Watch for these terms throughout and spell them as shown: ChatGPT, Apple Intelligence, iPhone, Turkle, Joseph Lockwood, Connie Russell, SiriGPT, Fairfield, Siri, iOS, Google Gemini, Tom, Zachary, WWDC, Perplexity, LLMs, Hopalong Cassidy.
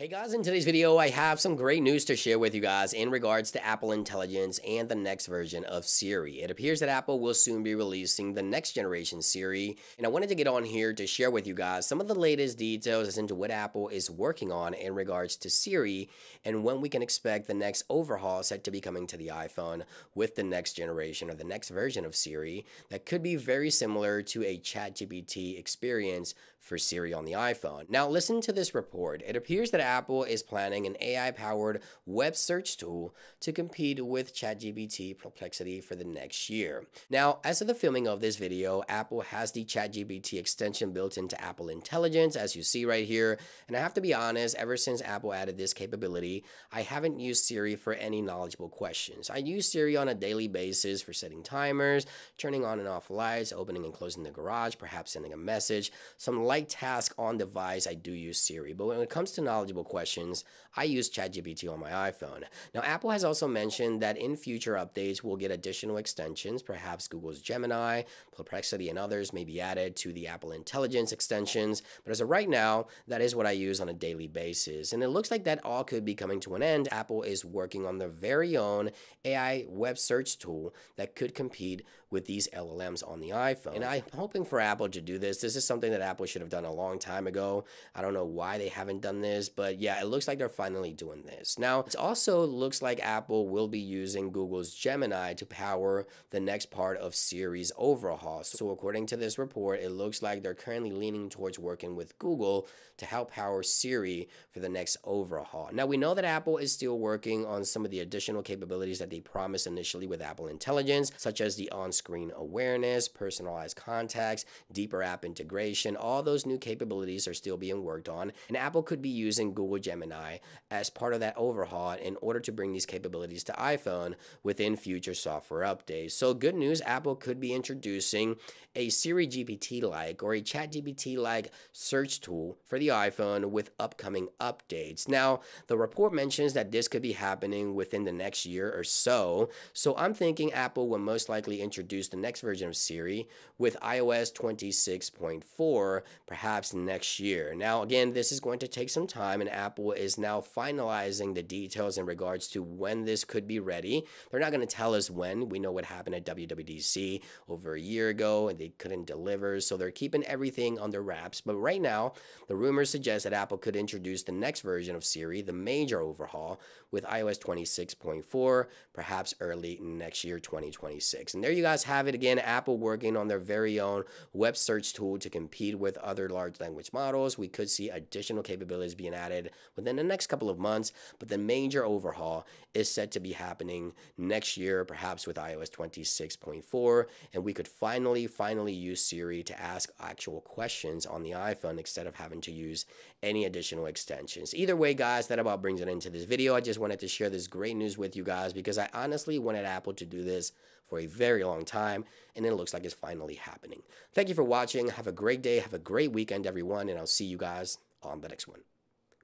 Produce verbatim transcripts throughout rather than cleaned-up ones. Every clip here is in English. Hey guys, in today's video, I have some great news to share with you guys in regards to Apple Intelligence and the next version of Siri. It appears that Apple will soon be releasing the next generation Siri, and I wanted to get on here to share with you guys some of the latest details as into what Apple is working on in regards to Siri and when we can expect the next overhaul set to be coming to the iPhone with the next generation or the next version of Siri that could be very similar to a ChatGPT experience for Siri on the iPhone. Now, listen to this report. It appears that Apple is planning an A I-powered web search tool to compete with ChatGPT Perplexity for the next year. Now, as of the filming of this video, Apple has the ChatGPT extension built into Apple Intelligence, as you see right here. And I have to be honest, ever since Apple added this capability, I haven't used Siri for any knowledgeable questions. I use Siri on a daily basis for setting timers, turning on and off lights, opening and closing the garage, perhaps sending a message. Some light task on device, I do use Siri. But when it comes to knowledgeable questions, I use ChatGPT on my iPhone. Now, Apple has also mentioned that in future updates, we'll get additional extensions, perhaps Google's Gemini, Perplexity, and others may be added to the Apple Intelligence extensions. But as of right now, that is what I use on a daily basis. And it looks like that all could be coming to an end. Apple is working on their very own A I web search tool that could compete with these L L Ms on the iPhone. And I'm hoping for Apple to do this. This is something that Apple should have done a long time ago. I don't know why they haven't done this, but But yeah, it looks like they're finally doing this. Now, it also looks like Apple will be using Google's Gemini to power the next part of Siri's overhaul. So according to this report, it looks like they're currently leaning towards working with Google to help power Siri for the next overhaul. Now, we know that Apple is still working on some of the additional capabilities that they promised initially with Apple Intelligence, such as the on-screen awareness, personalized contacts, deeper app integration. All those new capabilities are still being worked on, and Apple could be using Google Gemini as part of that overhaul in order to bring these capabilities to iPhone within future software updates. So good news, Apple could be introducing a SiriGPT-like or a ChatGPT-like search tool for the iPhone with upcoming updates. Now, the report mentions that this could be happening within the next year or so. So I'm thinking Apple will most likely introduce the next version of Siri with iOS twenty-six point four perhaps next year. Now, again, this is going to take some time, and Apple is now finalizing the details in regards to when this could be ready. They're not going to tell us when. We know what happened at W W D C over a year ago, and they couldn't deliver, so they're keeping everything under wraps. But right now, the rumors suggest that Apple could introduce the next version of Siri, the major overhaul, with iOS twenty-six point four, perhaps early next year, twenty twenty-six. And there you guys have it again, Apple working on their very own web search tool to compete with other large language models. We could see additional capabilities being added within the next couple of months, but the major overhaul is set to be happening next year, perhaps with iOS twenty-six point four, and we could finally, finally use Siri to ask actual questions on the iPhone instead of having to use any additional extensions. Either way, guys, that about brings it into this video. I just wanted to share this great news with you guys because I honestly wanted Apple to do this for a very long time, and it looks like it's finally happening. Thank you for watching. Have a great day. Have a great weekend, everyone, and I'll see you guys on the next one.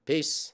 Peace.